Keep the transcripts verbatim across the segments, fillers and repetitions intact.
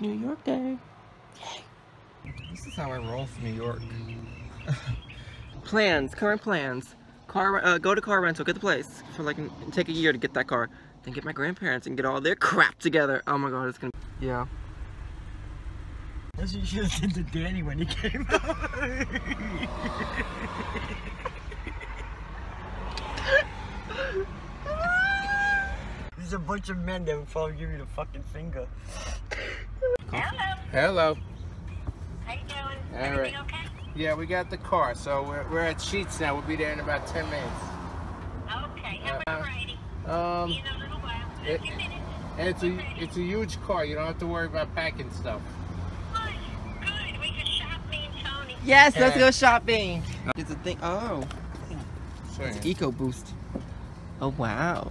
It's New York Day. Yay. This is how I roll for New York. Plans, current plans. Car, uh, go to car rental, get the place for like, take a year to get that car. Then get my grandparents and get all their crap together. Oh my God, it's gonna, yeah. That's what you should have said to Danny when he came over. There's a bunch of men that would probably give you the fucking finger. Hello. Hello. How you doing? All Everything right. okay? Yeah, we got the car, so we're, we're at Sheetz now. We'll be there in about ten minutes. Okay, have uh, a variety. Um, See you in a little while. It, a few minutes. And it's a, it's a huge car. You don't have to worry about packing stuff. Good, good. We can shop me and Tony. Yes, and let's go shopping. It's a thing. Oh. Sorry. It's EcoBoost. Oh, wow.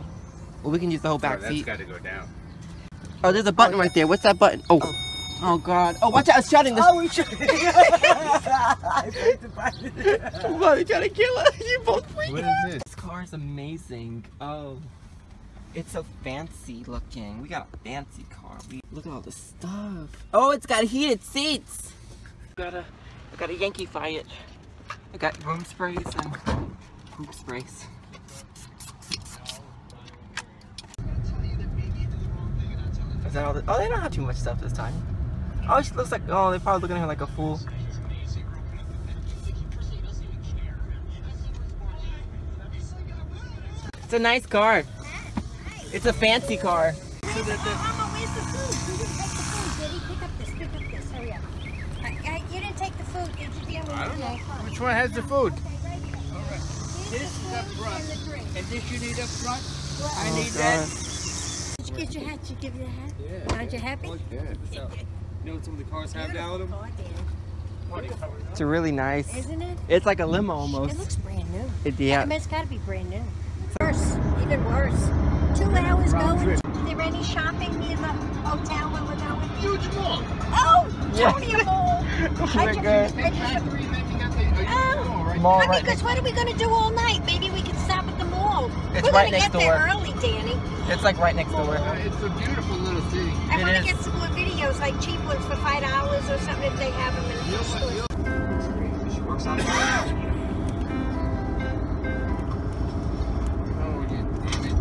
Well, we can use the whole back oh, that's seat. That's got to go down. Oh, there's a button oh, yeah. right there. What's that button? Oh. Oh, God. Oh, watch out. It's shutting. Oh, we shut it. I pressed the button. What? You got to kill us. You both freaked What out. is this? This car is amazing. Oh. It's so fancy looking. We got a fancy car. We Look at all this stuff. Oh, it's got heated seats. Got a, I got a Yankee-fy it. I got room sprays and poop sprays. Is that all the, oh, they don't have too much stuff this time. Oh, she looks like, oh, they're probably looking at her like a fool. It's a nice car. It's a fancy car. So that the, Mama, where's the food? You didn't take the food, Diddy. Pick up this, pick up this, hurry up. I, I, you didn't take the food, did you? The other I don't know. Which one has the food? Okay, right here. All right. This is up front. And the drink. And this you need up front? What? I need oh, that. Did you get your hat? Did you give your hat? Yeah. Aren't you happy? Yeah. You know what some of the cars have now in them? It's a really nice. Isn't it? It's like a limo almost. It looks brand new. It, yeah. I mean, it's got to be brand new. Worse. Even worse. Two hours going. Is there any shopping near the hotel where we're going? Huge mall. Oh! Tony yes. Mall. Oh, my God. Mall I mean, because what are we going to do all night? Maybe we can stop at the mall. It's we're right going to get there door. early, Danny. It's like right next door. Uh, it's a beautiful little city. I want to get some more videos, like cheap ones for five dollars or something if they have them in the store. She works on it. Oh, you damn it.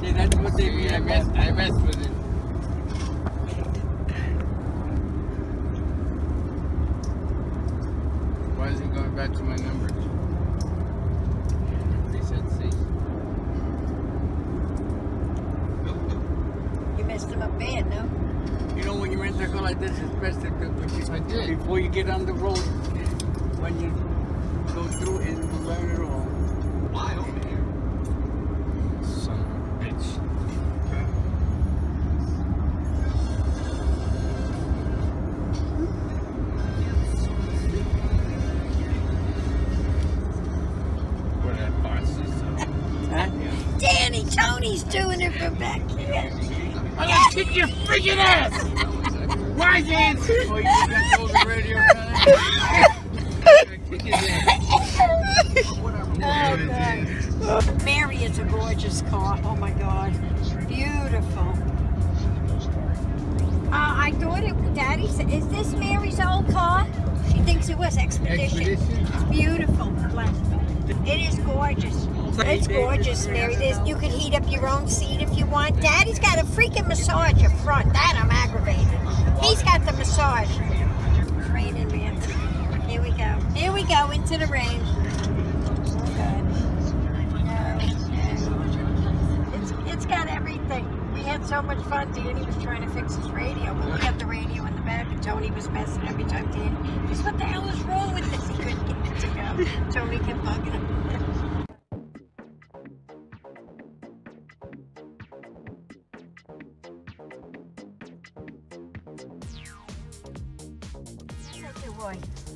See, that's what they mean. I messed, I messed with it. Back to my number. They said C. You messed them up bad, no? You know when you rent a car like this, it's best to you, I did. Before you get on the road, when you go through it, you learn it all. Why over here? Son of a bitch. Tony's doing it from back here. I'm gonna kick your freaking ass! Why is it? Oh, you just told the radio guy. Oh, Mary is a gorgeous car. Oh my God. Beautiful. Uh, I thought it, Daddy said, is this Mary's old car? She thinks it was Expedition. Expedition? It's beautiful. Black. It is gorgeous. It's gorgeous, Mary. There's, you can heat up your own seat if you want. Daddy's got a freaking massage up front. That I'm aggravated. He's got the massage. It's raining, man. Here we go. Here we go into the rain. Oh, God. No, no. It's, it's got everything. We had so much fun. Danny was trying to fix his radio, but we got the radio in the back, and Tony was messing every time. Danny, just what the hell is wrong with this? He couldn't get it to go. Tony kept bugging him.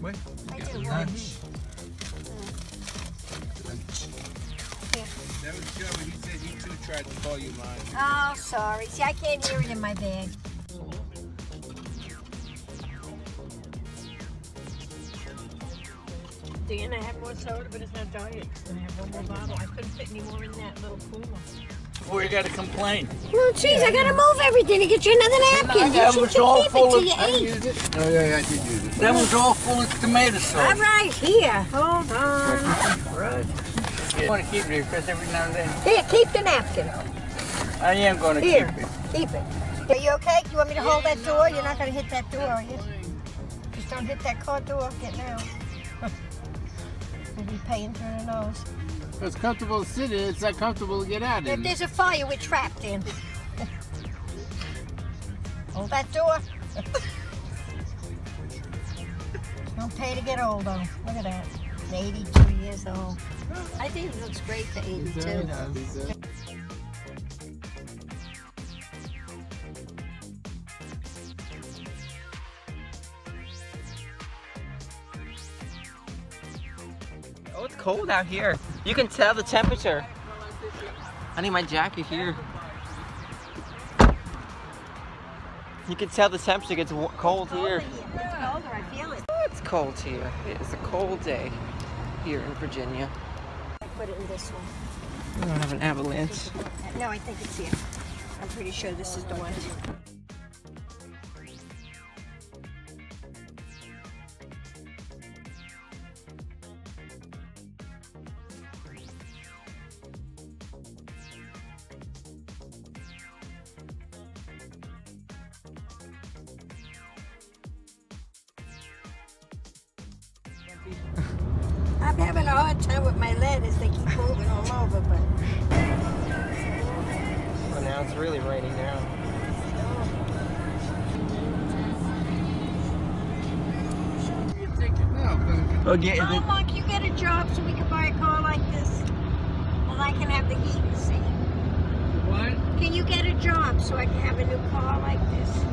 What? I got lunch. Lunch. Yeah. That was Joey. He said he too tried to call you mine. Oh, sorry. See, I can't hear it in my bag. empty, and I have more soda, but it's not diet. And I have one more bottle. I couldn't fit any more in that little pool. Or you got to complain. Well, geez, I got to move everything to get you another napkin. That was all full of... I used it. Oh, yeah, yeah, I did use it. That was all full of tomato sauce. I'm right here. Hold on. Right. I want to keep it here, because every now and then... Here, keep the napkin. I am going to keep it. Here, keep it. Are you okay? Do you want me to hold that door? You're not going to hit that door, are you? Just don't hit that car door. Get now. You'll be paying through the nose. It's comfortable to sit in, it's not comfortable to get out in. If there's a fire, we're trapped in. Hold that door. Don't pay to get old, though. Look at that. He's eighty-two years old. I think it looks great for eighty-two. Oh, it's cold out here. You can tell the temperature. I need my jacket here. You can tell the temperature gets cold here. It's colder, I feel it. It's cold here. It's a cold day here in Virginia. I put it in this one. We don't have an avalanche. No, I think it's here. I'm pretty sure this is the one. I'm having a hard time with my letters. They keep moving all over, but... Well, now it's really raining now. Oh, yeah, Mom, Mark, you get a job so we can buy a car like this? And I can have the heat and see. What? Can you get a job so I can have a new car like this?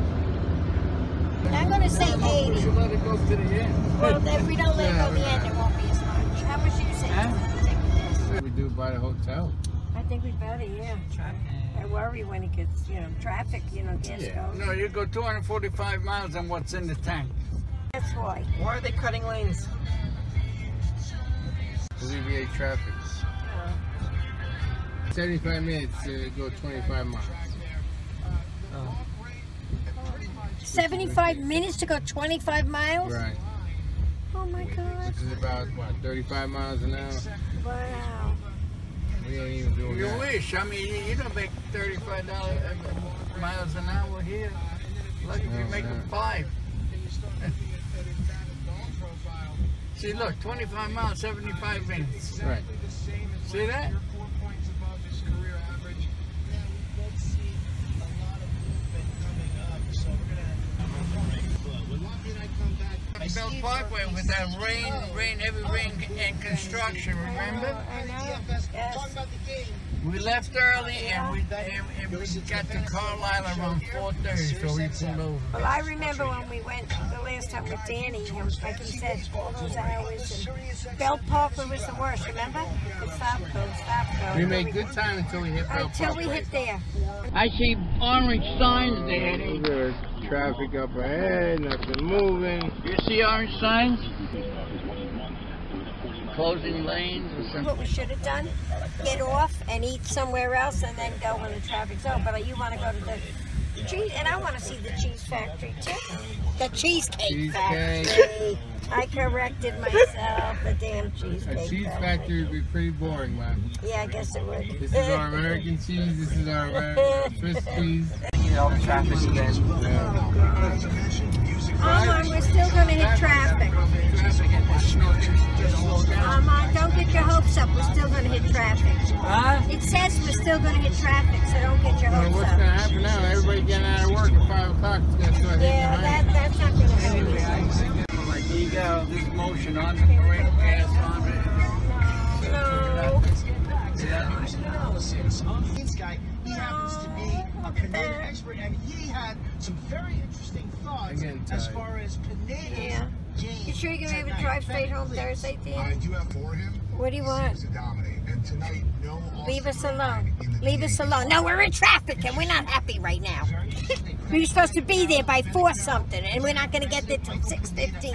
I'm going to say eighty. We should let it go to the end. Well, if we don't let it go to the end, it won't be as much. How much do you say? Huh? We do buy a hotel. I think we better, yeah. I worry when it gets, you know, traffic, you know, gas yeah. goes. No, you go two hundred forty-five miles on what's in the tank. That's why. Why are they cutting lanes? Alleviate traffic. Uh, seventy-five minutes to go twenty-five miles. Oh. seventy-five minutes to go twenty-five miles? Right. Oh my God. Which is about, what, thirty-five miles an hour? Wow. We ain't even doing that. You wish. I mean, you don't make thirty-five miles an hour here. Look, if you make them five. See, look, twenty-five miles, seventy-five minutes. Right. See that? Belt Parkway with that rain, rain, heavy rain and construction, remember? I know, yes. We left early and we, and, and we got to Carlisle around four thirty, so we pulled over. Well, I remember when we went the last time with Danny, and like he said, all those hours, and Belt Parkway was the worst, remember? The stop go, stop go. We made good time until we hit Belt Parkway. Until we hit there. I see orange signs there. Traffic up ahead, nothing moving. You see orange signs? Closing lanes or something. What we should have done, get off and eat somewhere else and then go when the traffic's over. But you want to go to the cheese, and I want to see the cheese factory too. The Cheesecake, cheesecake. Factory. I corrected myself, the damn Cheesecake Factory. A cheese factory would be pretty boring, man. Yeah, I guess it would. This is our American cheese, this is our American Swiss cheese. All the traffic again. Oh, Armand, we're still going to hit traffic. Armand, don't get your hopes up. We're still going to hit traffic. Huh? It says we're still going to hit traffic, so don't get your hopes up. What's going to happen now? Everybody getting out of work at five o'clock. Yeah, that, that's not going to happen. Like ego, this motion on the brake, gas on it. No. This guy, he happens to be a Pineda expert, and he had some very interesting thoughts as far as Pineda's yeah. game. You sure you're going to be able to drive straight home Thursday, Dan? I do have for him. What do you want? To and tonight, no Leave us alone. Leave us alone. No, we're in traffic, and we're not happy right now. We were supposed to be there by four something, and we're not going to get there till six fifteen.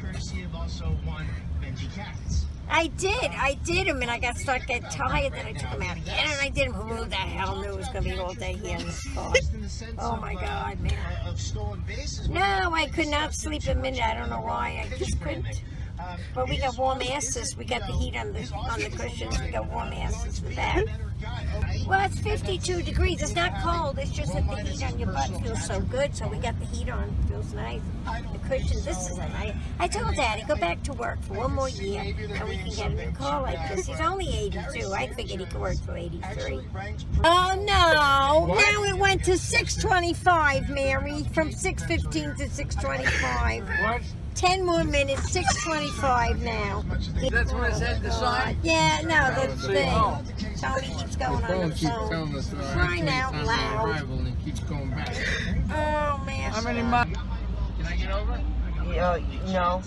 Courtesy of also one Benji Katz. I did. I did him, and I got stuck, got tired, then I took him out again, and I did him. Who the hell knew it was going to be all day here in this car? Oh, my God, man. No, I could not sleep a minute. I don't know why. I just couldn't. But we got warm asses. We got the heat on the, on the cushions. We got warm asses in the back. Well, it's fifty-two degrees. It's not cold. It's just that the heat on your butt feels so good. So we got the heat on. It feels nice. The cushions. This is a nice. I told Daddy, go back to work for one more year, and we can get him a car like this. He's only eighty-two. I figured he could work till eighty-three. Oh no! Now it went to six twenty-five, Mary, from six fifteen to six twenty-five. What? Ten more minutes, six twenty-five now. That's what it says, the sign? Yeah, no, the thing. Oh. Tony keeps going the on the phone. Keeps phone. Crying out loud. And keeps going back. Oh, man. How many miles? Can I get over? Yeah, no.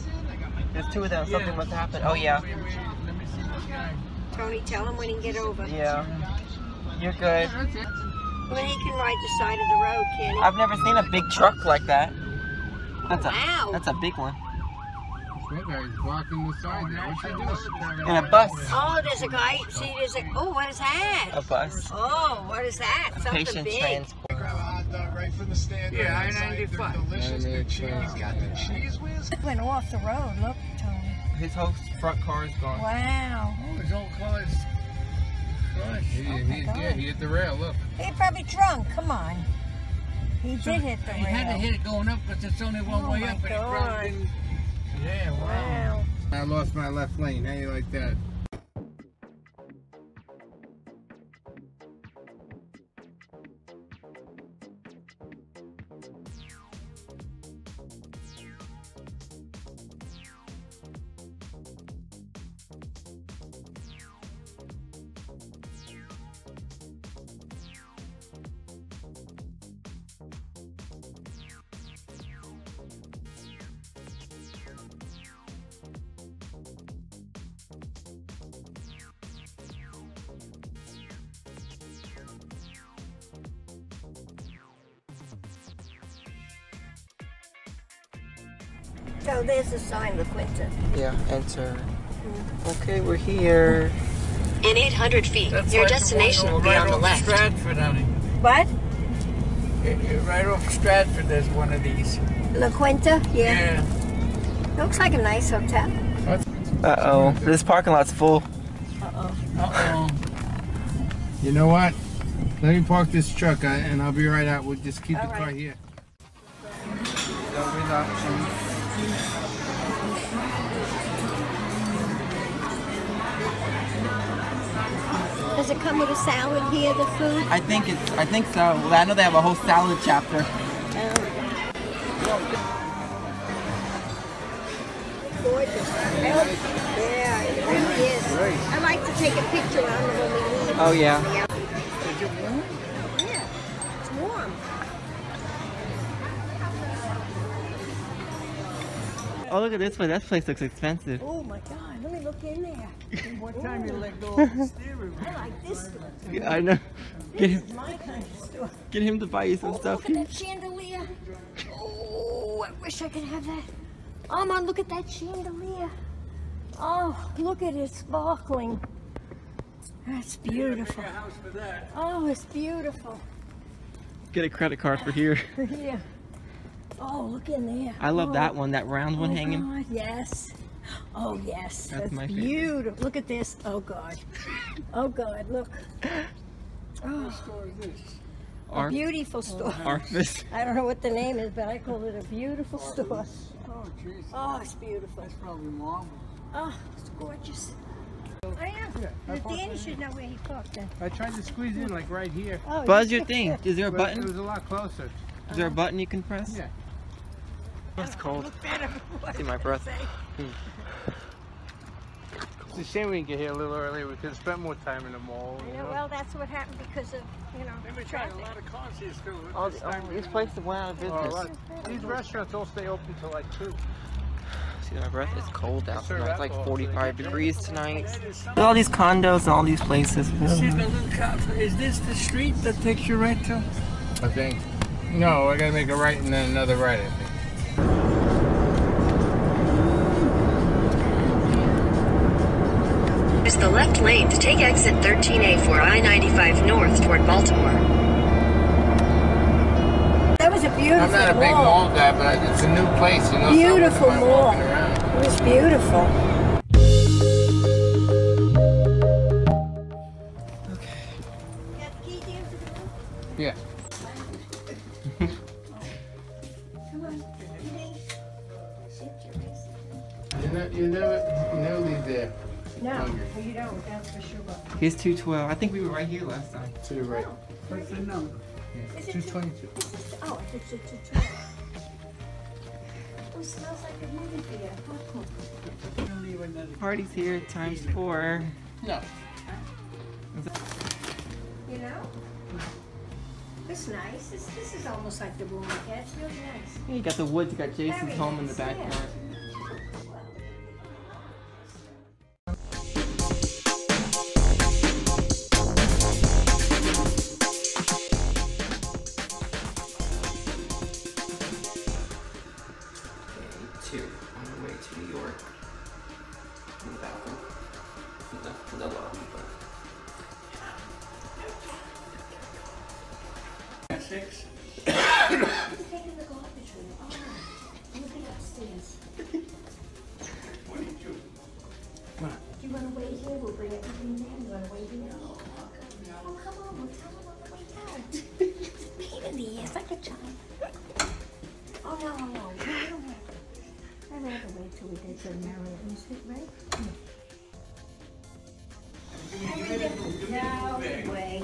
There's two of them. Something yeah. must happen. Oh, yeah. Let me see this guy. Tony, tell him when he can get over. Yeah. You're good. Well, he can ride the side of the road, can he? I've never seen a big truck like that. That's a, wow. That's a big one. That guy's blocking the side there. What's he doing? And a bus. Oh, there's a guy. See, there's a... Oh, what is that? A bus. Oh, what is that? A Something big. Transport. Right from the stand. Yeah, I ninety-five. They're delicious. They're cheese. He's got the cheese whiz. It went off the road. Look, Tony. His whole front car is gone. Wow. Oh, his whole car is... Gosh. He, oh he, yeah, he hit the rail. Look. He's probably drunk. Come on. He so did hit the he rail. He had to hit it going up, but it's only one oh way up. God. And it yeah, wow. wow. I lost my left lane. How you like that? So there's a sign, La Quinta. Yeah, enter. Mm-hmm. Okay, we're here. In eight hundred feet, that's your destination will be right on the left. Stratford, honey. What? Right off Stratford, there's one of these. La Quinta? Yeah. yeah. Looks like a nice hotel. Uh-oh, this parking lot's full. Uh-oh. Uh-oh. You know what? Let me park this truck and I'll be right out. We'll just keep All the right. car here. Does it come with a salad here, the food? I think it's, I think so. I know they have a whole salad chapter. Oh. Gorgeous. Yeah, it really is. I like to take a picture on it when we leave. Oh, yeah. Is it warm? Yeah, it's warm. Oh, look at this one. That place looks expensive. Oh, my God. Let me look in there. And what time Ooh. you let go of the steering wheel? I like this store. Yeah, I know. This get him, is my kind of store. Get him to buy you some oh, stuff. Look at that chandelier. Oh, I wish I could have that. Oh, man, look at that chandelier. Oh, look at it sparkling. That's beautiful. Get a house for that. Oh, it's beautiful. Get a credit card for here. For here. Oh, look in there. I love oh. that one, that round one oh, hanging. God, yes. Oh, yes. That's, That's my beautiful. Favorite. Look at this. Oh, God. Oh, God, look. Oh. What store is this? A Arf beautiful store. Arfus. I don't know what the name is, but I call it a beautiful Arfus. store. Oh, geez. Oh, it's beautiful. That's probably marble. Oh, it's gorgeous. Oh, yeah. yeah but Danny should know where he parked then. I tried to squeeze in, like, right here. Oh, Buzz, your thing. Is there a button? But it was a lot closer. Is uh-huh. there a button you can press? Yeah. It's cold. I see my breath. It's a shame we didn't get here a little earlier. We could have spent more time in the mall. You know, well, that's what happened because of, you know, They've been trying a lot of cars here, too. Oh, this, oh, this place went out of business. Oh, these restaurants all stay open until like two. See, my breath is cold out tonight. It's like forty-five degrees tonight. There's all these condos and all these places. See the little cop. Is this the street that takes you right to? I think. No, I gotta make a right and then another right, I think. Use the left lane to take exit thirteen A for I ninety-five North toward Baltimore. That was a beautiful I'm not a big mall guy, but it's a new place, you know. Beautiful mall. It was beautiful. Yeah. Come on. You're not, you're never, you're nearly there. No, well, you don't, that's for sure. Here's two twelve. I think we were right here last time. To the right. What's the number? Yeah. two twenty-two. Oh, I think it's two twelve. Oh, it smells like a movie theater. Party's here, times four. No. You know? It's nice. It's, this is almost like the room I had. It's really nice. You got the woods. You got Jason's Very home nice. in the backyard. Yeah. Six. He's taking the garbage room. Oh, look at upstairs. twenty-two. Come on. Do you want to wait here? We'll bring everything in. You want to wait here? No. Oh, come on. We'll tell them we're coming down. It's a pain in the ass. I could jump. Oh, no, no, no. I don't want to. I'd rather wait till we get to the marriage music, right? Everything. No way.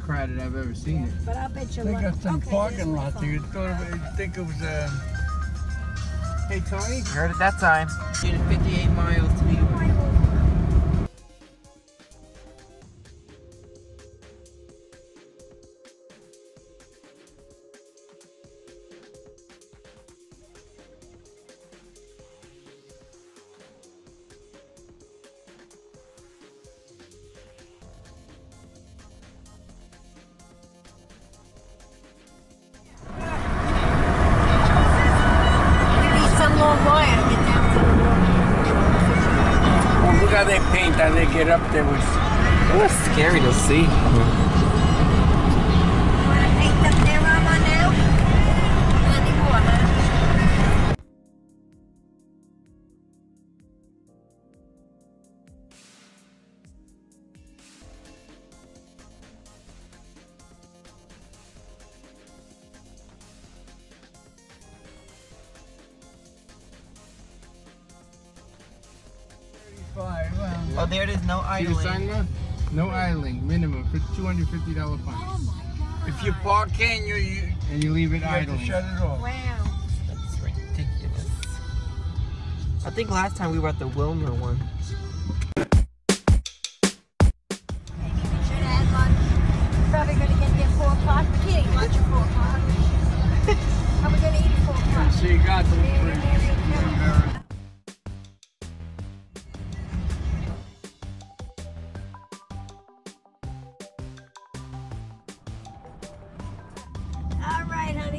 Crowded I've ever seen yeah, it. But I'll bet you they got some okay, parking lot there. You thought it, you think it was a. Uh... Hey Tony, you heard it that time. fifty-eight miles to New York. They paint and they get up there was it was scary to see. You wanna paint up there, Mama, now? Not anymore, huh? Five. Oh, there it is, no idling. See the sign there? No idling, minimum for two hundred fifty dollar fine. Oh my God. If you park in, you, you and you leave it you idling. Have to shut it off. Wow. That's ridiculous. I think last time we were at the Wilmer one. Maybe we should have lunch. Probably gonna get there four o'clock. We can't eat lunch at four o'clock. How are we gonna eat at four o'clock? So you got the drink.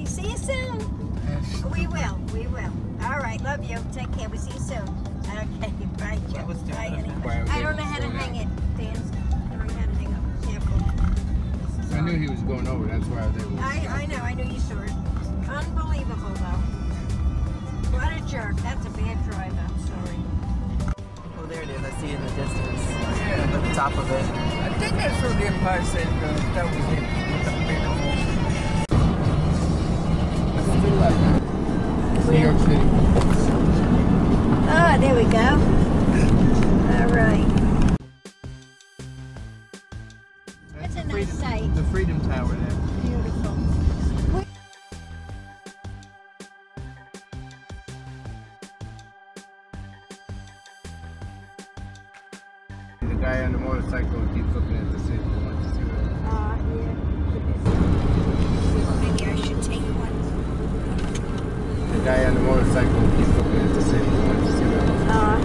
See you soon. We will. We will. All right. Love you. Take care. We'll see you soon. Okay. Bye, Joe. Bye, anyway. I don't know how to hang it, Dan. I don't know how to hang up. Careful. I knew he was going over. That's why I was able to. I, I know. I knew you saw it. Unbelievable, though. What a jerk. That's a bad driver. I'm sorry. Oh, there it is. I see it in the distance. Yeah. top of it. I think that's what the Empire State does. That was it. It's still like New York City. Ah, oh, there we go. All right. That's, that's a freedom, nice sight. The Freedom Tower there. Beautiful. Guy on the motorcycle keeps looking at the city. Ah, uh, yeah. Maybe I should take one. The guy on the motorcycle keeps looking at the city. Ah, uh,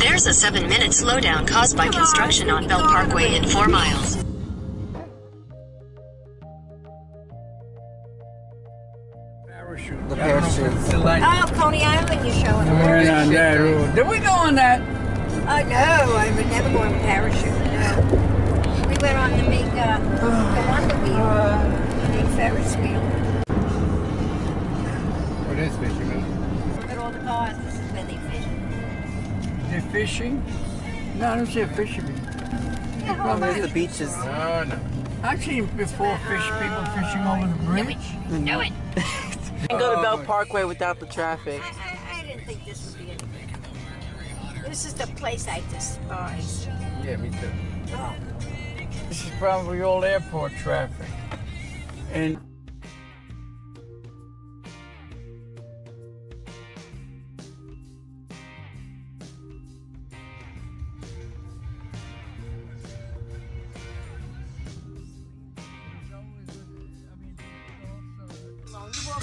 yeah. There's a seven-minute slowdown caused by construction on Belt Parkway in four miles. The parachute. Oh, Coney Island, you're showing. We're on that road. Did we go on that? Oh, no, I would never go on parachute. No. We went on the big, uh, the Wonder Wheel, uh, the big Ferris wheel. What is fishing, man? Look at all the cars. This is where they fish. They're fishing? No, I don't see a fisherman. Yeah, well, maybe the beaches. Oh, no. I've seen before fish people fishing over the bridge. Do it. Do it. You can go to Belt Parkway without the traffic. I, I, I didn't think this would be any good. This is the place I despise. Yeah, me too. Oh. This is probably all airport traffic. And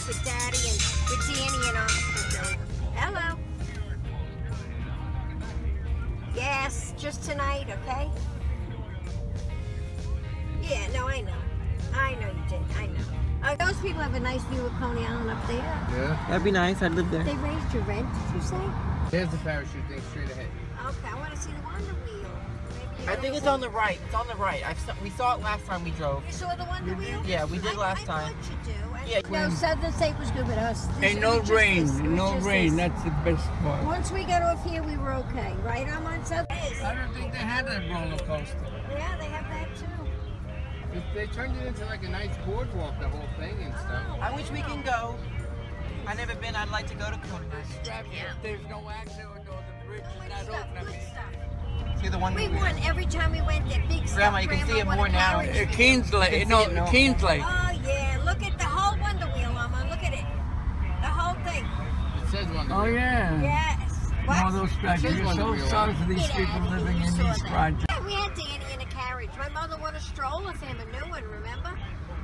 with Daddy and with Danny and Officer Bill. Hello. Yes, just tonight, okay? Yeah, no, I know. I know you did. I know. Uh, those people have a nice view of Coney Island up there. Yeah. That'd be nice. I'd live there. They raised your rent, did you say? There's the parachute thing straight ahead. Okay, I want to see the Wonder Wheel. I think it's on the right. It's on the right. I've saw, we saw it last time we drove. You saw the Wonder Wheel? Yeah, we did I, last I time. I thought you do. I yeah. No, Southern State was good with us. This, and no rain. This, no rain. This. That's the best part. Once we got off here, we were okay. Right? I'm on Southern State. I don't think they had that roller coaster. Yeah, they have that too. It, they turned it into like a nice boardwalk, the whole thing and stuff. Oh, I wish we can go. I've never been. I'd like to go to Coney. Yeah. There's no access or no, the bridge no, is not stuff, open. Good stuff. The one we won every time we went there. Big Grandma, stuff. You can Grandma see it more now. Uh, Keene's Lake. No, no. Keene's Lake. Oh, yeah. Look at the whole Wonder Wheel, Mama. Look at it. The whole thing. It says Wonder Wheel. Oh, yeah. Yes. What? And all those statues. You're so sorry for these Get people living in these projects. Yeah, we had Danny in a carriage. My mother won a stroller for him, a new one, remember?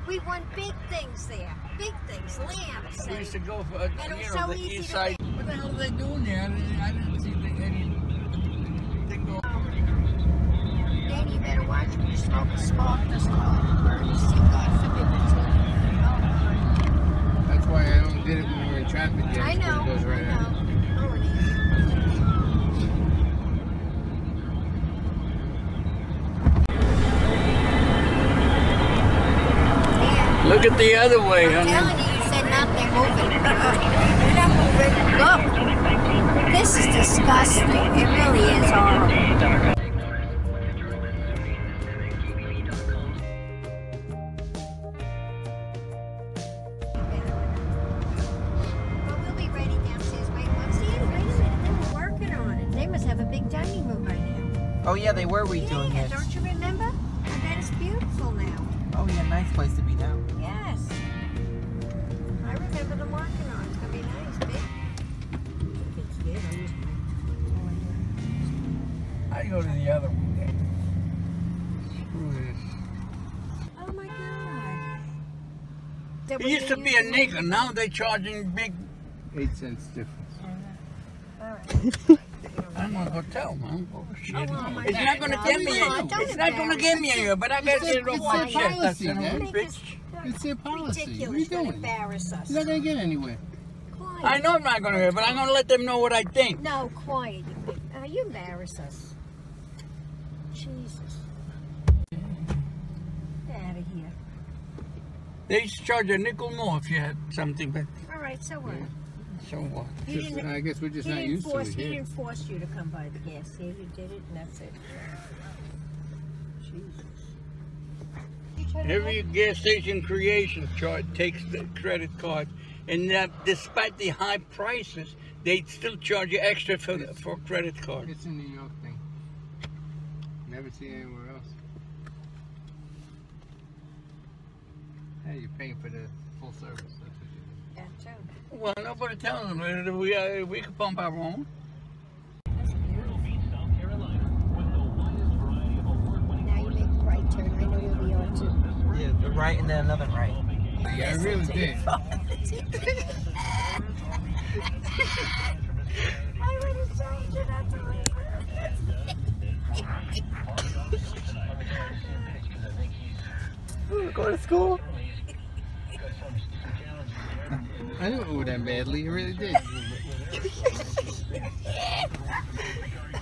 We won big things there. Big things. Lamps. We used to go for, uh, and it was so easy to make. What the hell are they doing there? I didn't, I didn't see any. You better watch when you smoke a spark, that's why I don't get it when we're in traffic yet. I know, it goes right I know. Oh, it is. Look at the other way, I'm honey. I'm telling you, you said not they're moving. They're not moving. Look, this is disgusting. It really is horrible. Oh yeah, they were redoing yeah, it. Yeah, don't you remember? I bet it's beautiful now. Oh yeah, nice place to be now. Yes. I remember them walking on. It's gonna be nice, big. I go to the other one then. Screw this. Oh my God. It used to be a nickel, now they're charging big eight cents difference. Alright. All right. I'm on a hotel, man. Oh, shit. Oh, well, it's not going to give me no, a It's not going to give me a but I got to get a white shirt. That's it, bitch. It's their policy. Ridiculous. What are you doing? Embarrass us. You're not going to get anywhere. Quiet. I know I'm not going to hear, but I'm going to let them know what I think. No, quiet. Uh, you embarrass us. Jesus. Get out of here. They used to charge a nickel more if you had something. But all right, so what? Yeah. So what? Just, I guess we're just not used force, to it. He didn't force you to come by the gas station. You did it, and that's it. Jesus. Every gas station creation chart takes the credit card, and that despite the high prices, they still charge you extra for the, for credit card. It's a New York thing. Never see anywhere else. Hey, you're paying for the full service. That's what you do. Well, nobody telling them. We uh, we can pump our own. Now you make the right turn. I know you'll be on too. Yeah, the right and then another right. Yeah, I really did. I would have changed it after later. Go to school? I didn't ooh that badly, I really did.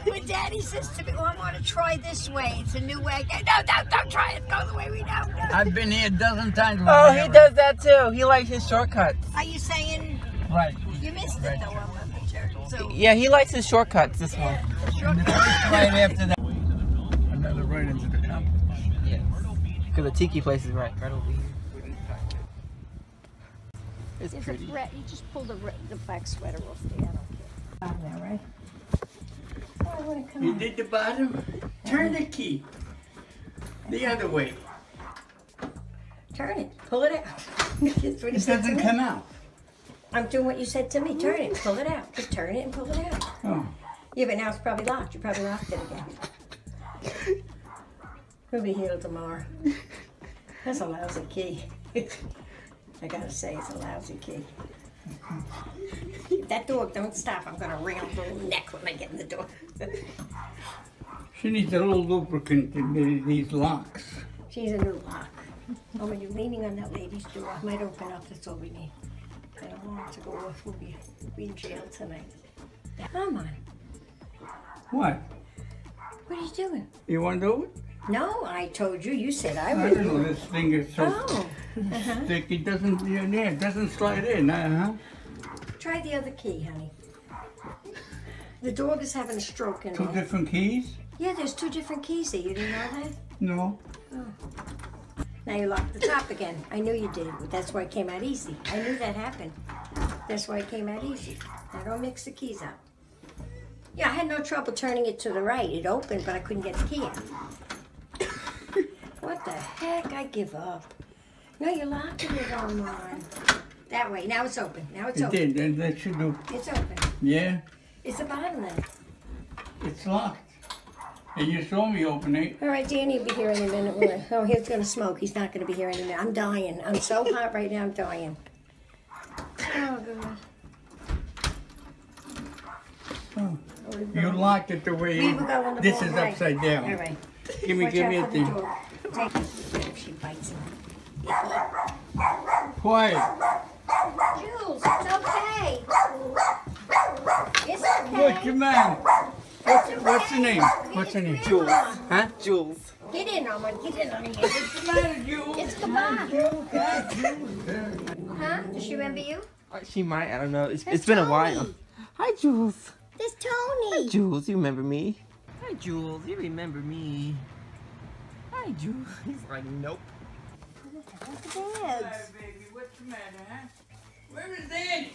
When Daddy says to me, oh, I want to try this way, it's a new way. No, no, don't try it. Go the way we know. I've been here a dozen times. Oh, he does that too. He likes his shortcuts. Are you saying? Right. You missed it, right. Though, on the chair. So. Yeah, he likes his shortcuts, this yeah, one. Shortcuts. Right after that. Another right into the company. Yes. Because the tiki place is right, right over here. It's There's pretty. A you just pull the, the black sweater off the animal. On there, right? Oh, come you on. Did the bottom. Turn the key. The other way. Turn it. Pull it out. It doesn't come out. I'm doing what you said to me. Turn it, pull it out. Just turn it and pull it out. Oh. Yeah, but now it's probably locked. You probably locked it again. We'll be here tomorrow. That's a lousy key. I gotta say, it's a lousy key. That dog don't stop. I'm gonna wring her little neck when I get in the door. She needs a little lubricant in these locks. She's a new lock. Oh, when you're leaning on that lady's door, it might open up. That's all we need. I don't want it to go off. We'll be, be in jail tonight. Come on. What? What are you doing? You want to do it? No, I told you. You said I would. I know this thing is so oh. uh-huh. thick. It doesn't, it doesn't slide in. Uh huh. Try the other key, honey. The dog is having a stroke in there. Two all. different keys? Yeah, there's two different keys there. You didn't know that? No. Oh. Now you locked the top again. I knew you did. That's why it came out easy. I knew that happened. That's why it came out easy. Now don't mix the keys up. Yeah, I had no trouble turning it to the right. It opened, but I couldn't get the key out. What the heck? I give up. No, you locked it online. That way. Now it's open. Now it's it open. It did. That should do. It's open. Yeah. It's the bottom then. It's locked. And you saw me open it. All right, Danny will be here in a minute. Oh, he's going to smoke. He's not going to be here in a minute. I'm dying. I'm so hot right now. I'm dying. Oh, God. Oh, you locked it the way you... The this is right. Upside down. All right. Give me, Watch give me a thing. Take it. If she bites him. Quiet. Jules, it's okay. It's okay. Look, your man. What's, what's her name? What's her name? Jules. Huh? Jules. Get in on one. Get in on here. What's the matter, Jules? It's the bomb. Huh? Does she remember you? She might. I don't know. It's, it's been Tony. a while. Hi, Jules. It's Tony. Hi, Jules. You remember me? Hi, Jules. You remember me? Hi, Jules. He's like, nope. Where's the bags? Hi, baby. What's the matter, huh? Where is Danny?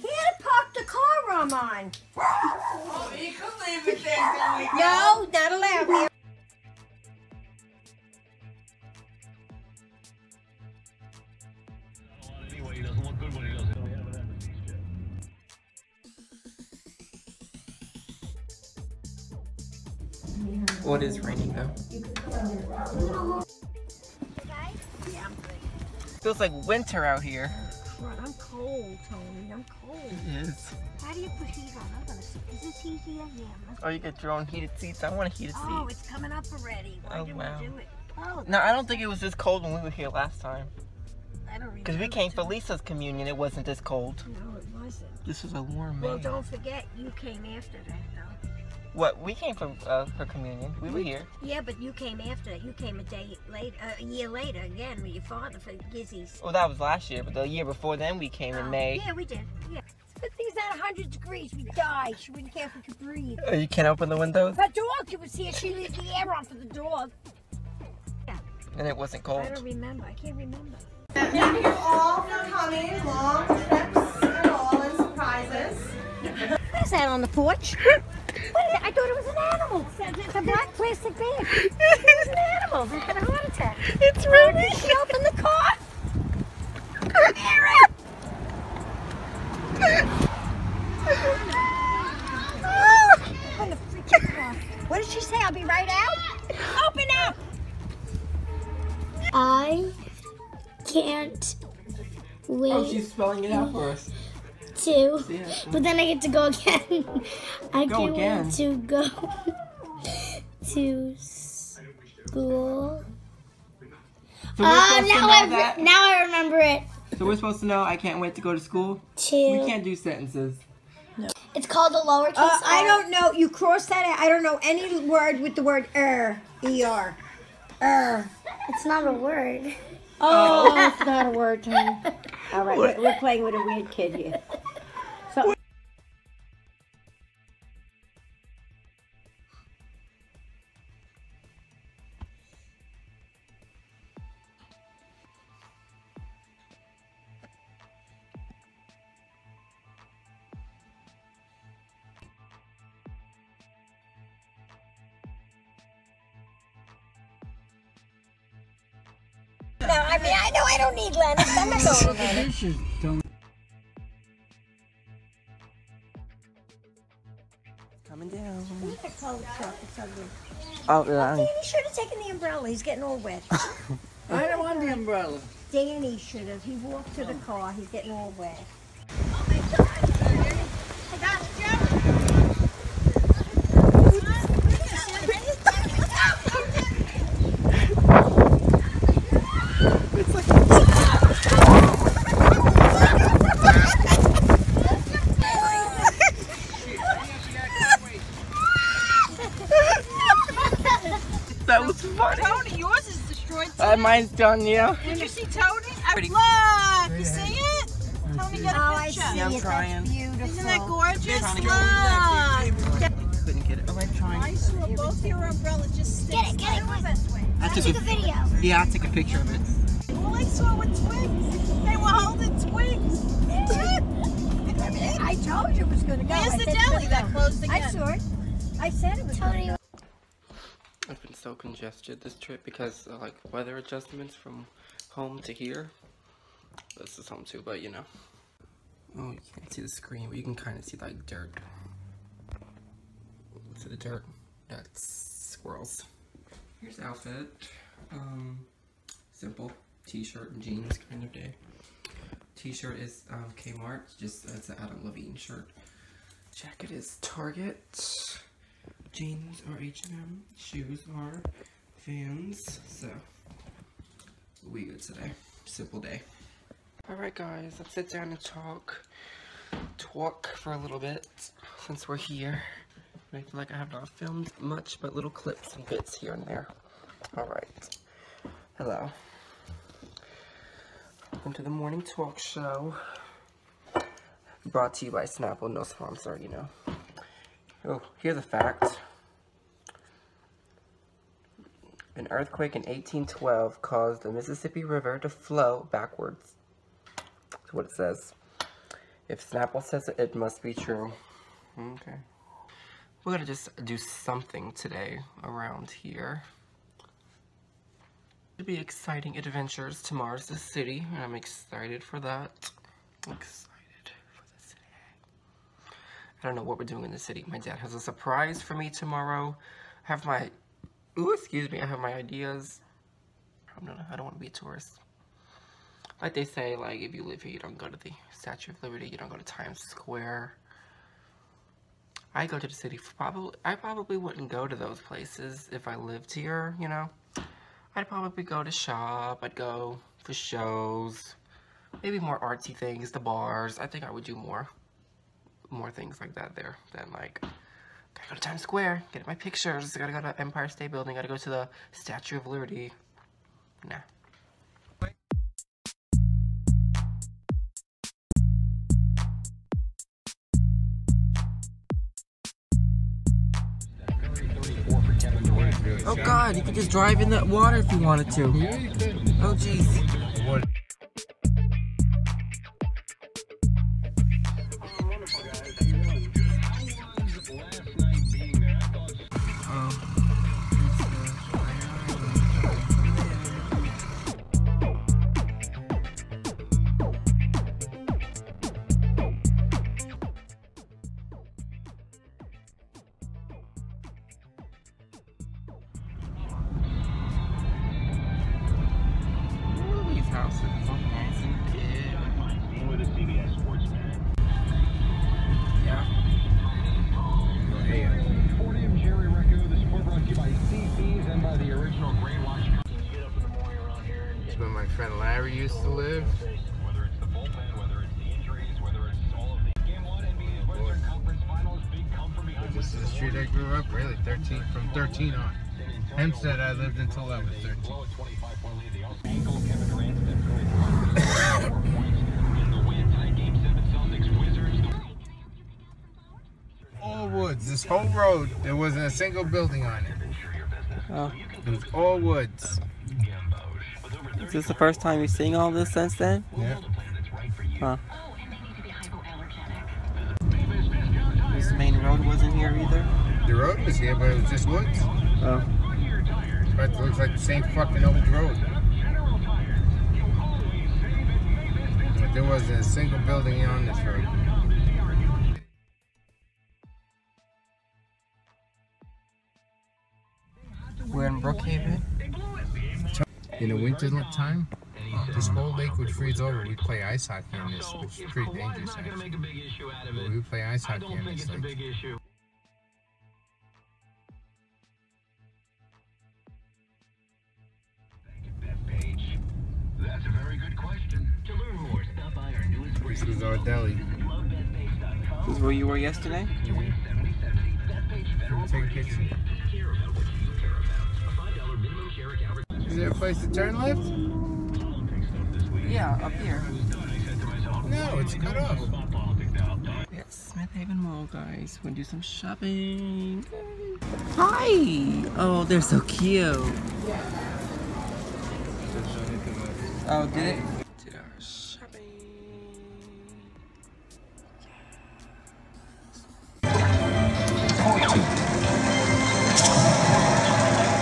He had to park the car I'm on. Oh, he could leave it there. No, not allowed here. Anyway, he doesn't look good when he doesn't. Well, it is raining though. Yeah, I'm good. Feels like winter out here. I'm cold, Tony. I'm cold. It is. How do you put heat on? I'm gonna see. Is this heat here? Yeah. Oh, you get your own heated seats. I want a heated seat. Oh, it's coming up already. Why oh, do wow. we do it? Oh, no, I don't think it was this cold when we were here last time. I don't remember. Because we came for Lisa's communion. It wasn't this cold. No, it wasn't. This was a warm Well, man. Don't forget, you came after that, though. What? We came for uh, her communion. We were here. Yeah, but you came after that. You came a day later, uh, a year later again with your father for Gizzy's. Well, that was last year, but the year before then we came um, in May. Yeah, we did. Yeah. the thing's at one hundred degrees. We died. She wouldn't care if we could breathe. Oh, you can't open the windows? Her dog, it was here. She leaves the air on for the dog. Yeah. And it wasn't cold. I don't remember. I can't remember. Thank you all for coming. Long trips and all and surprises. What is that on the porch? What is that? I thought it was an animal. It's a black plastic bag. It's an animal. It's had a heart attack. It's really. Did she open the car? Aaron! Open the freaking car. What did she say? I'll be right out? Open up! I can't wait. Oh, she's spelling it out for us. Too. But then I get to go again. I go can't again. wait to go to school. So uh, now, I now I remember it. So we're supposed to know I can't wait to go to school? To. We can't do sentences. No. It's called a lowercase uh, I don't know. You cross that out. I don't know any word with the word er. E R. Er. It's not a word. Oh, oh. It's not a word, Tony. All right, what? We're playing with a weird kid here. So No, I mean, I know I don't need lettuce. I'm not going to lettuce. Coming down. Look at the cold truck. It's ugly. Oh, yeah. Danny should have taken the umbrella. He's getting all wet. I don't want the umbrella. Danny should have. He walked to the car. He's getting all wet. Oh, my God. I got a mine's done, yeah. Did you see Tony? I Look, you see it? Tony got a picture. Oh, I see I'm it. That's beautiful. Isn't that gorgeous? Look. I couldn't get it. Oh, I'm trying. I saw both your umbrellas just stick. Get it, get it. I took, I took a, a video. Yeah, I took a picture of it. All I saw were twigs. They were holding twigs. I told you it was going to go. There's the deli that closed again. I saw it. I said it was Tony. I've been so congested this trip because uh, like weather adjustments from home to here. This is home too, but you know. Oh, you can't see the screen, but you can kind of see like dirt. See the dirt? That's squirrels. Here's the outfit. Um, simple t-shirt and jeans kind of day. T-shirt is um, Kmart, just that's an Adam Levine shirt. Jacket is Target. Jeans are H and M, shoes are Vans, so we good today. Simple day. Alright guys, let's sit down and talk, talk for a little bit since we're here. I feel like I have not filmed much, but little clips and bits here and there. Alright. Hello. Welcome to the morning talk show. Brought to you by Snapple, no sponsor, you know. Oh, here's a fact. An earthquake in eighteen twelve caused the Mississippi River to flow backwards. That's what it says. If Snapple says it, it must be true. Okay. We're gonna just do something today around here. It'll be exciting adventures to Mars, the city, and I'm excited for that. Excited. I don't know what we're doing in the city. My dad has a surprise for me tomorrow. I have my, ooh, excuse me, I have my ideas. I don't know, I don't want to be a tourist. Like they say, like, if you live here, you don't go to the Statue of Liberty, you don't go to Times Square. I go to the city, for probably, I probably wouldn't go to those places if I lived here, you know? I'd probably go to shop, I'd go for shows, maybe more artsy things, the bars. I think I would do more. more things like that there than like, gotta go to Times Square, get my pictures, gotta go to Empire State Building, gotta go to the Statue of Liberty. Nah. really oh shiny. God, you could just drive in that water if you wanted to. Yeah, you could. Oh jeez. What? Used to live. Whether it's the bullpen, whether it's the injuries, whether it's all of the game one N B A Western Conference Finals, big come from behind. This is the street I grew up, really. Thirteen from thirteen on. Hempstead, I lived until I was thirteen. Ankle Kevin Durant four points in the win tonight. Game seven, Celtics Wizards. All woods. This whole road, there wasn't a single building on it. Oh. It was all woods. Is this the first time you've seen all this since then? Yeah. Huh. This main road wasn't here either? The road was here, but it was just woods. Oh. But it looks like the same fucking old road. But there wasn't a single building on this road. We're in Brookhaven. In the winter time, oh, this whole lake would freeze over. We'd play ice hockey in this, which is pretty dangerous actually. But we would play ice hockey in this lake. This is our deli. This is where you were yesterday? Mm-hmm. Take a picture. Is there a place to turn left? Yeah, up here. No, it's cut off. We're at Smith Haven Mall, guys. We're gonna do some shopping. Hi! Oh, they're so cute. Oh, did it? Did our shopping.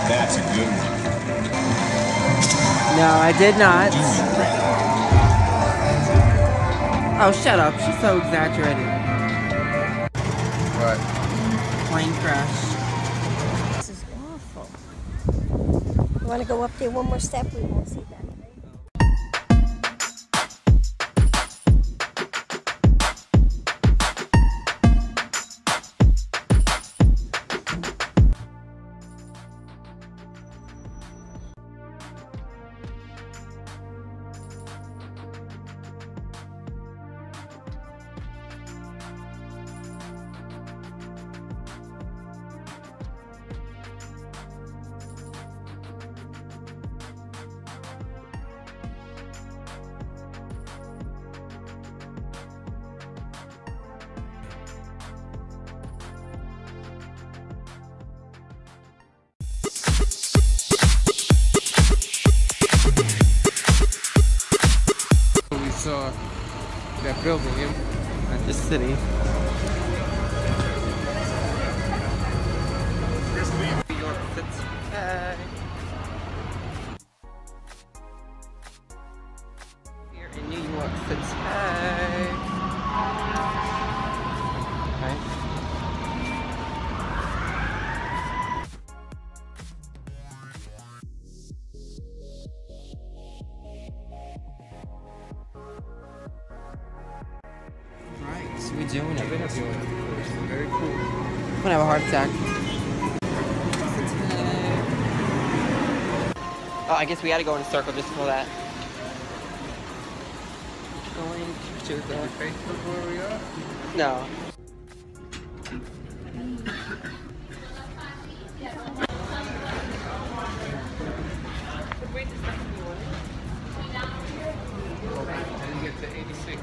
That's a good one. No, I did not. Oh, shut up. She's so exaggerated. What? Plane crash. This is awful. You want to go up there one more step? We won't see that. That building in this city. New York City. Here in New York City. Okay. We're doing it. We're doing it. Very cool. I'm gonna have a heart attack. Oh, I guess we had to go in a circle just for that. Going to the Facebook where we are? No. I didn't get to eighty-six.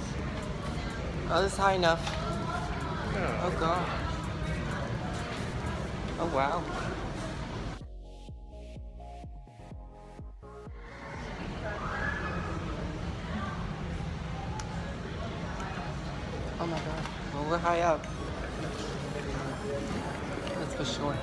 Oh, this is high enough. Oh, oh God. Oh, wow. my God. Well, we're high up. That's for sure.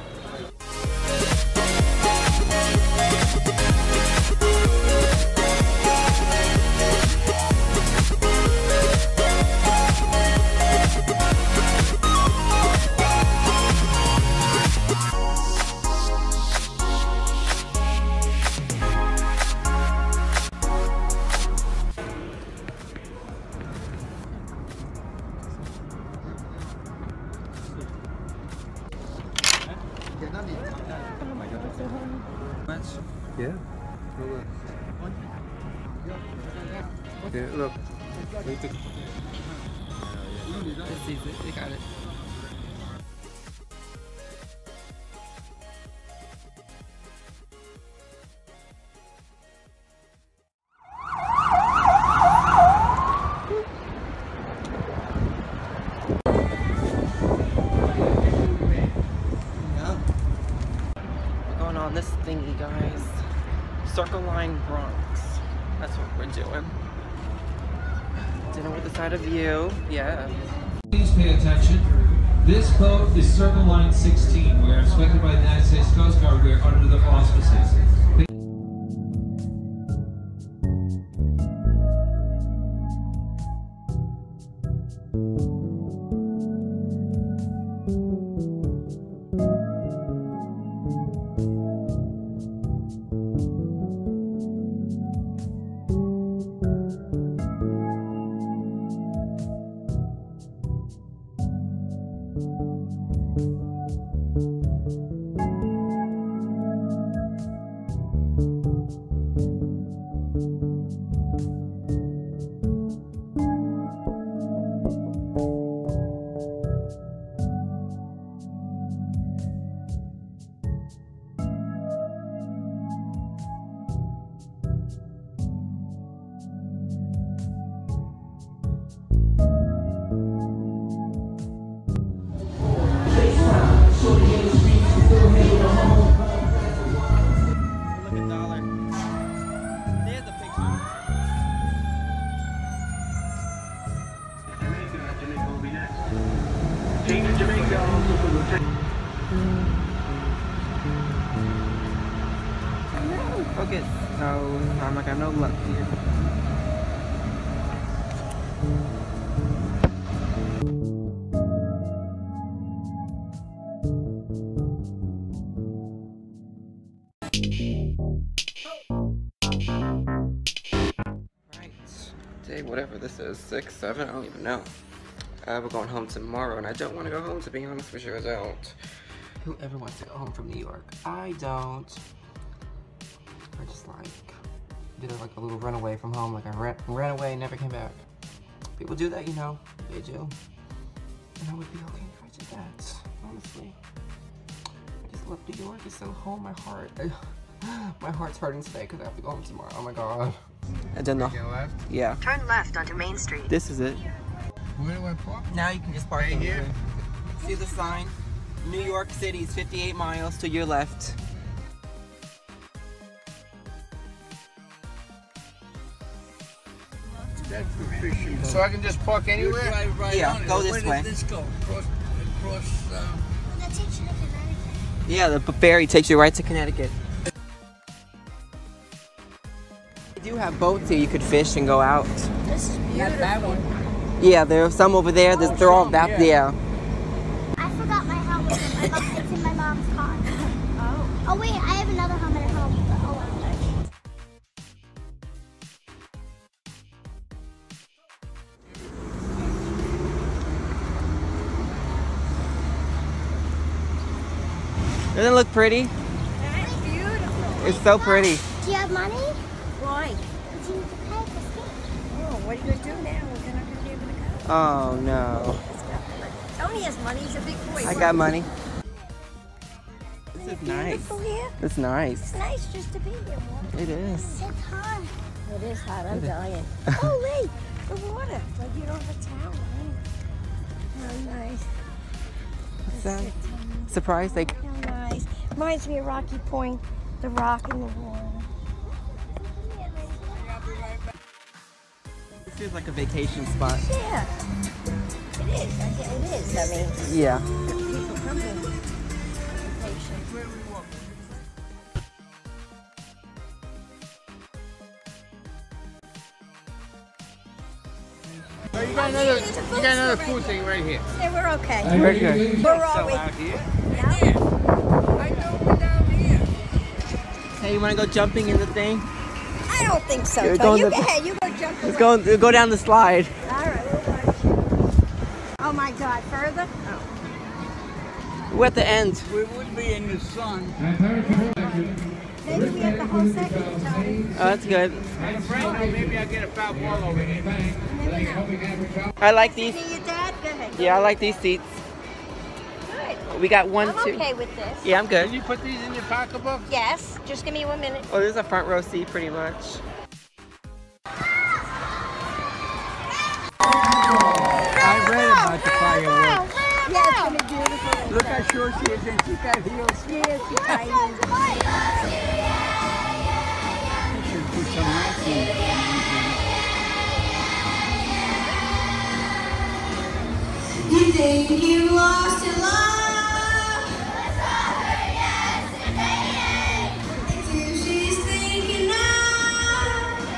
Yeah. Yeah, look. Wait to... This is it. They got it. Circle Line Bronx. That's what we're doing. Dinner with the side of you. Yeah. Please pay attention. This boat is Circle Line sixteen. We are inspected by the United States Coast Guard. We are under the auspices. Focus. No, I'm like, I have no luck here. Right. Day, whatever this is, six, seven, I don't even know. Uh, we're going home tomorrow, and I don't want to go home, to be honest with you, I don't. Whoever wants to go home from New York, I don't. I just like did like a little runaway from home, like I ran, ran away and never came back. People do that, you know, they do. And I would be okay if I did that, honestly. I just love New York, it's so whole, my heart. I, my heart's hurting today because I have to go home tomorrow, oh my God. I don't know. Left? Yeah. Turn left onto Main Street. This is it. Where do I park? Now you can just park right here. See the sign? New York City is fifty-eight miles to your left. That's the fishing boat. So I can just park anywhere? You drive right yeah, on go it. This Where way. Does this go? Across, across, uh... That takes you to Connecticut. Yeah, the ferry takes you right to Connecticut. They do have boats here you could fish and go out. This is beautiful. Not that one. Yeah, there are some over there. There's, oh, they're all back yeah. there. I forgot my helmet. It's in my mom's car. Oh. Oh wait, I have another helmet at home. Doesn't it look pretty? That's beautiful. It's so pretty. Do you have money? Why? Because you need to pay for skate. Oh, what are you going to do now? We're not going to be able to go. Oh, no. Tony has money. He's a big boy. I got money. This is nice. Here? It's nice. It's nice just to be here. Water. It is. It's hot. It is hot. I'm it dying. Oh, wait. The water. Like you don't have a towel. How nice. What's that? Surprise. Like, reminds me of Rocky Point, the rock in the water. This feels like a vacation spot. Yeah. it is. I think it is. I mean, yeah. People come in. Where we walk. You got another, you got another food thing right here. Yeah, we're okay. We're okay. We're all out here. I know we're down here. Hey, you want to go jumping in the thing? I don't think so. You go ahead. You go jump. Let's go. Go down the slide. All right. Oh my God! Further? Oh. We're at the end. We would be in the sun. Maybe we have the whole segment, Tony. Oh, that's good. And frankly, maybe I'll get a foul ball over here. I like these. See your dad? Go ahead. Go yeah, ahead. I like these seats. Good. We got one, I'm two. I'm okay with this. Yeah, I'm good. Can you put these in your pocketbook? Yes. Just give me one minute. Oh, this is a front row seat, pretty much. I read about the fireworks. Yeah, it's gonna be beautiful. Look how short she is, and she got heels. She is. She's tiny. She should put some rats in. You think you lost your love? Let's all her yesterday. It's you she's thinking of.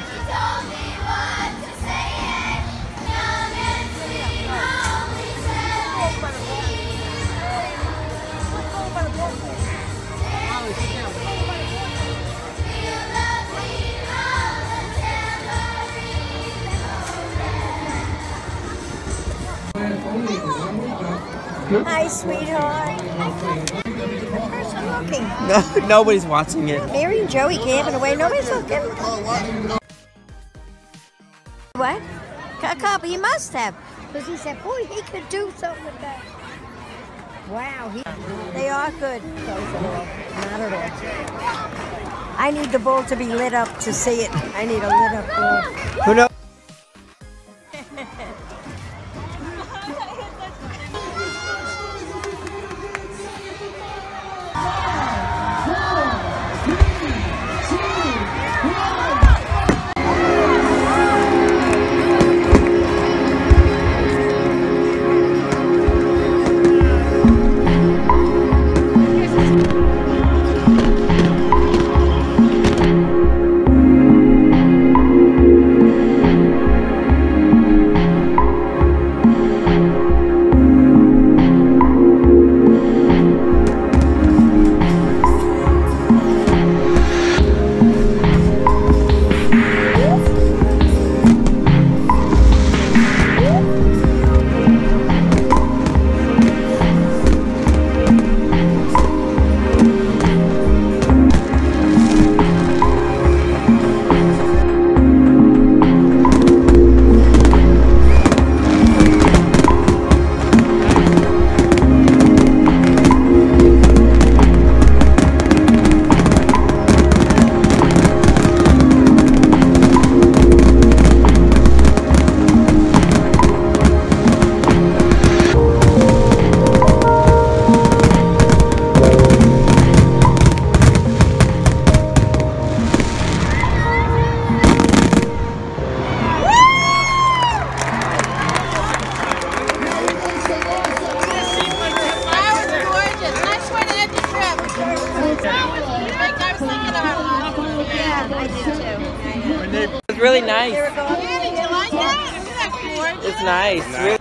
She told me what to say. Young and sweet, only seventeen. Hi, sweetheart. First walking. No, nobody's watching it. Mary and Joey camping away. Nobody's looking. What? Copper, he must have, because he said, "Boy, he could do something with that." Wow, he, they are good. Not at all. I need the ball to be lit up to see it. I need a lit up ball. Who knows? Really nice. It's nice. Really.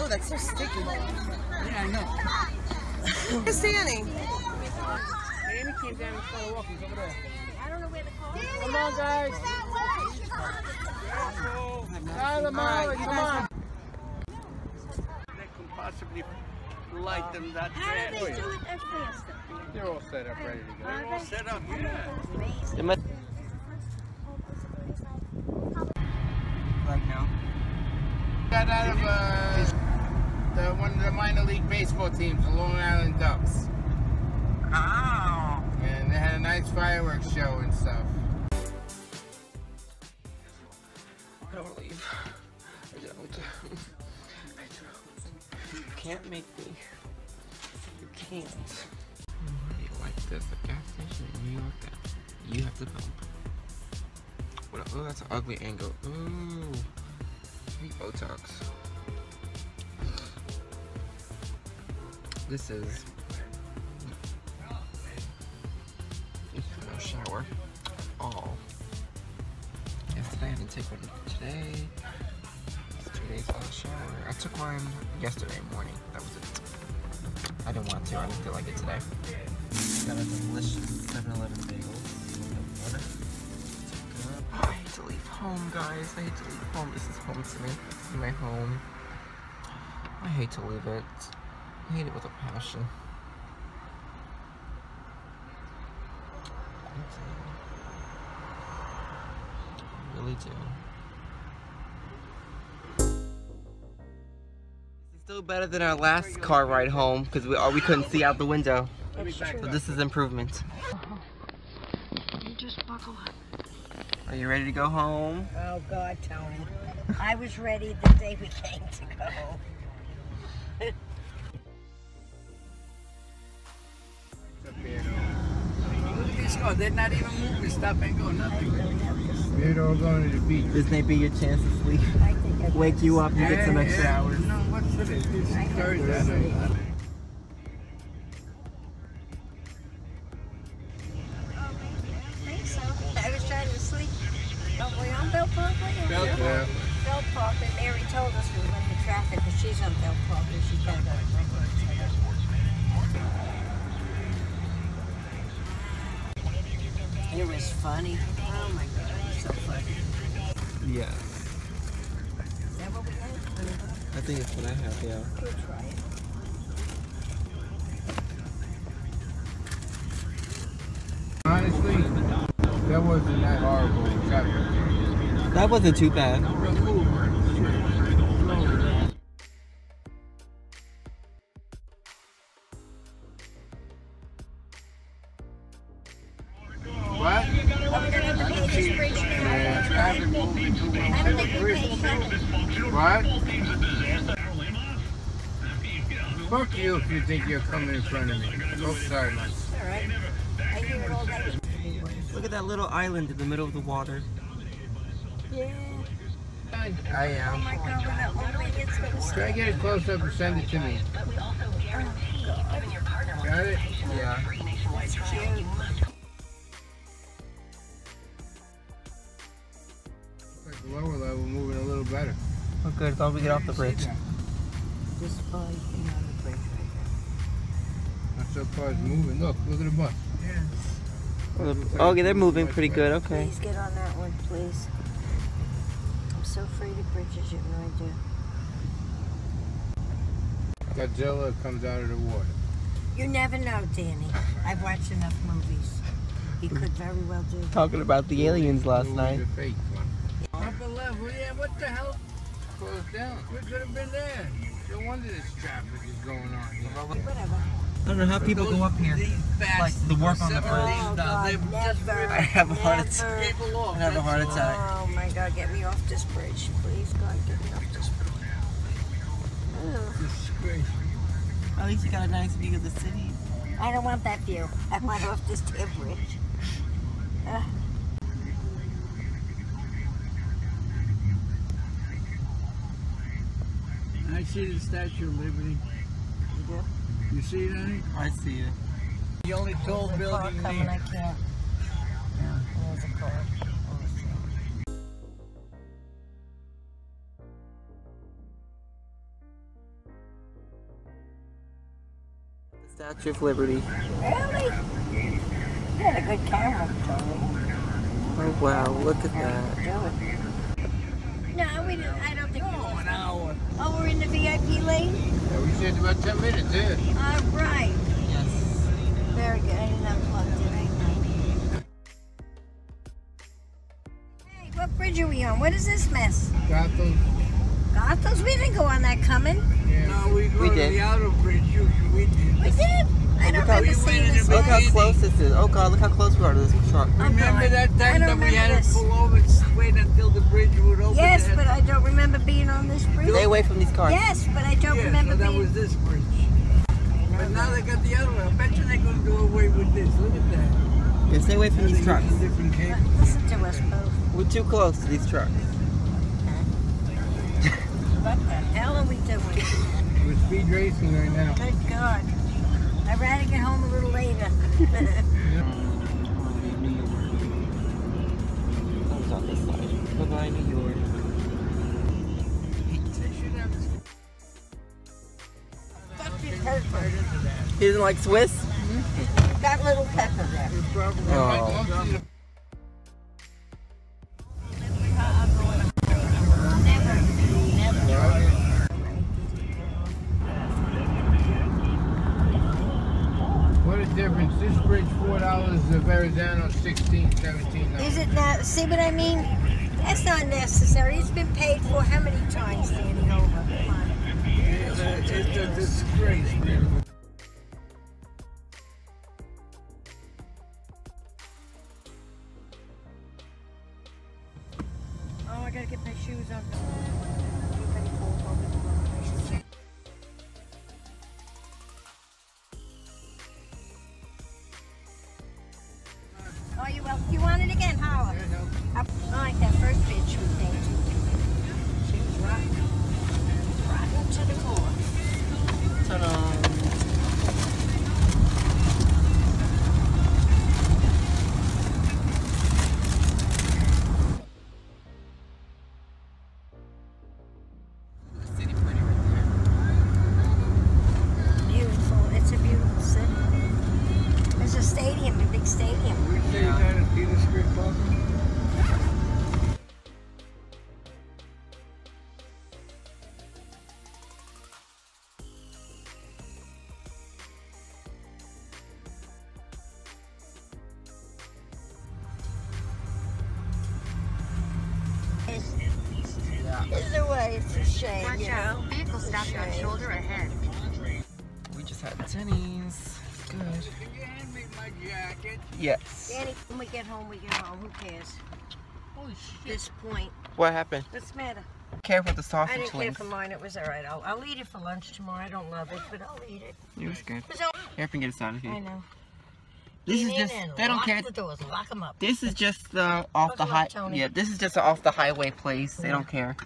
Oh, that's so sticky. Yeah, I know. Where's Danny? Danny came down and started walking over there. I don't know where the car is. Come on, guys. Tyler, Molly, come on. They can possibly light them that fast. How do they do it that fast? They're all set up, ready to go. They're all set up, yeah. Right now. Got out of uh, the, one of the minor league baseball teams, the Long Island Ducks. Oh. And they had a nice fireworks show and stuff. I don't leave. I don't. I don't. You can't make me. You can't. Like this, a gas station in New York that you have to bump. Oh, that's an ugly angle. Ooh, Botox. this is. No shower. Oh. Yesterday I didn't take one today. Today's last shower. I took one yesterday morning. That was it. I didn't want to. I didn't feel like it today. Got a delicious seven eleven bagel with butter. Oh, I hate to leave home, guys. I hate to leave home. This is home to me. This is my home. I hate to leave it. I hate it with a passion. I really do. It's still better than our last car ride home because we all we couldn't see out the window. So this is improvement. You just buckle up. Are you ready to go home? Oh God, Tony. I was ready the day we came to go home. Oh, they're not even moving, stop and go, nothing. They're all going to the beach. This may be your chance to sleep. I think I wake you up, you get some extra hours. No, what's it? It's Thursday. I think so. I was trying to sleep. Oh, we're on Belt Parkway? Belt Parkway. Belt Parkway. Mary told us we were in the traffic, but she's on Belt Parkway. She can't go. It was funny. Oh my God, it was so funny. Yes. Is that what we had? I think it's what I have, yeah. We'll try it. Honestly, that wasn't that horrible traffic. That wasn't too bad. Fuck you if you think you're coming in front of me. Oh, sorry, man. Look at that little island in the middle of the water. Yeah. I am. Um, oh try to get it close up and send it to me. Oh, got it? Yeah. Like the lower level moving a little better. Oh, good. As long as we get off the bridge. This bike and on the bridge right there. Not so far as moving. Look, look at the bus. Yes. Okay, they're moving pretty good. Okay. Please get on that one, please. I'm so afraid of bridges, you know I do. Godzilla comes out of the water. You never know, Danny. I've watched enough movies. He could very well do that. Talking about the aliens last night. Fake one. Upper level, yeah, what the hell? Closed down. We could have been there. No wonder this traffic is going on here. Whatever. I don't know how people go up here. Like the work on the bridge. Oh, God, never, I have a heart attack. I have a heart attack. Oh my God, get me off this bridge, please. God, get me off this bridge. Disgrace. At least you got a nice view of the city. I don't want that view. I want off this damn bridge. Uh. I see the Statue of Liberty. You see it, honey? I see it. The only tall building there. There's a car coming, I can't. Yeah. There's a car. The Statue of Liberty. Really? You had a good camera, Tony. Oh, wow. Look at that. No, we didn't. I don't think we did. Oh, we're in the V I P lane? Yeah, we said about ten minutes, yeah. All right. Yes. Very good. I didn't unplug, did I? Hey, what bridge are we on? What is this mess? Goethals. Goethals? We didn't go on that coming. Yeah. No, we go we to did. The outer bridge. You, we did. We did? I don't remember we seeing this. Look how close this is. Oh, God, look how close we are to this truck. Remember that time that we had this. To pull over and wait until the bridge would open? Yes, but I don't remember being on this bridge. Stay away from these cars. Yes, but I don't yeah, remember so that being... was this bridge. But now they got the other one. I bet you they're going to do away with this. Look at that. Yeah, stay away from these trucks. Listen to us both. We're too close to these trucks. What the hell are we doing? We're speed racing right now. Good God. I'd rather get home a little later. I was on this side. Bye-bye, New York. He doesn't like Swiss? Mm-hmm. Got little pepper there. Oh. What a difference. This bridge, four dollars, the Verrazano, sixteen, seventeen. Is it now? See what I mean? That's not necessary. It's been paid for how many times standing over? It's a, it's a disgrace, man. I gotta get my shoes on. Oh, you well, you want it again, Howard? Yeah, no. I like that first bitch she was dating. She was rotten. Rotten to the core. Ta-da. Either way, it's a shame. Watch out. Vehicle stopped on shoulder ahead. We just had tennies. Good. Can you hand me my jacket? Yes. Danny, when we get home, we get home. Who cares? Holy shit. This point. What happened? What's the matter? Care for the sausage. I didn't links. Care for mine. It was all right. I'll, I'll eat it for lunch tomorrow. I don't love it, but I'll eat it. It was good. So, here, I can get a side of you. I know. This is just, they don't care. This is just the off the high, yeah, this is just an off the highway place. They don't care.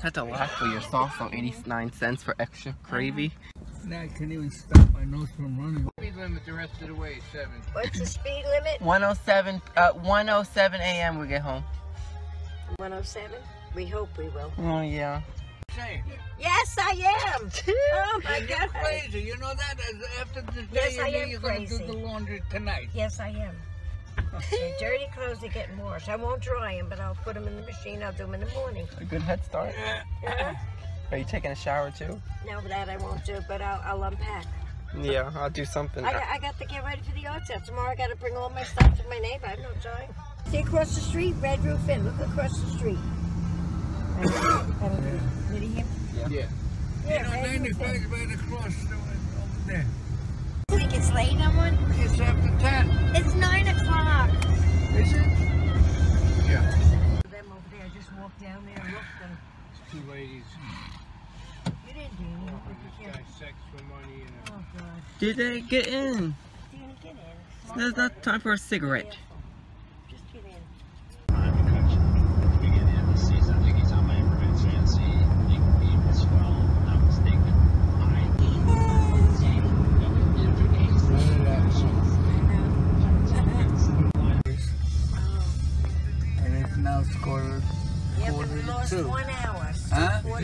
That's a lot for your sauce on eighty-nine cents for extra gravy. Now I can't even stop my nose from running. Speed limit the rest of the way, seven. What's the speed limit? one oh seven, uh, one oh seven a m we get home. one oh seven? We hope we will. Oh, yeah. Yes, I am. Oh my God! You're crazy. You know that. After this day, yes, I am you're crazy. Gonna do the laundry tonight. Yes, I am. The dirty clothes are getting washed. I won't dry them, but I'll put them in the machine. I'll do them in the morning. A good head start. Yeah. Are you taking a shower too? No, that I won't do. But I'll, I'll unpack. Yeah, I'll do something. I got, I got to get ready for the yard sale tomorrow. I got to bring all my stuff to my neighbor. I have no time. See across the street, Red Roof Inn. Look across the street. Did he hear? Yeah. Yeah. Yeah, you know, ninety-five right across the over there. You think it's late on one? It's after ten. It's nine o'clock. Is it? Yeah. Them over there, just walk down there and look them. It's two ladies. You didn't do anything. You can't. This guy sex for money and oh, God. Did they get in? Did you get in? It's There's not time for a cigarette. Just get in.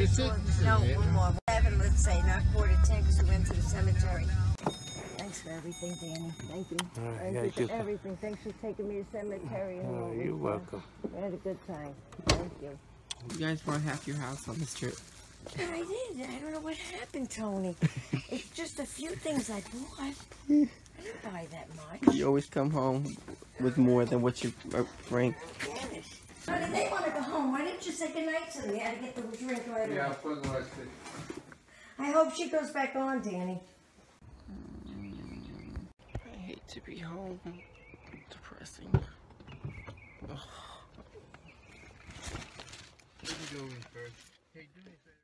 No, one more. Eleven, let's say, not quarter ten, because we went to the cemetery. Thanks for everything, Danny. Thank you. Uh, Thank yeah, you for everything. Thanks for taking me to the cemetery. Oh, you're welcome. We had a good time. Thank you. You guys brought half your house on this trip. Yeah, I did. I don't know what happened, Tony. It's just a few things I bought. I didn't buy that much. You always come home with more than what you bring. Why did they want to go home? Why didn't you say goodnight to them? You had to get the drink right away. Yeah, I'll put the rest in. I hope she goes back on, Danny. I hate to be home. Depressing. Ugh. Let me go in first. Hey, do me a favor.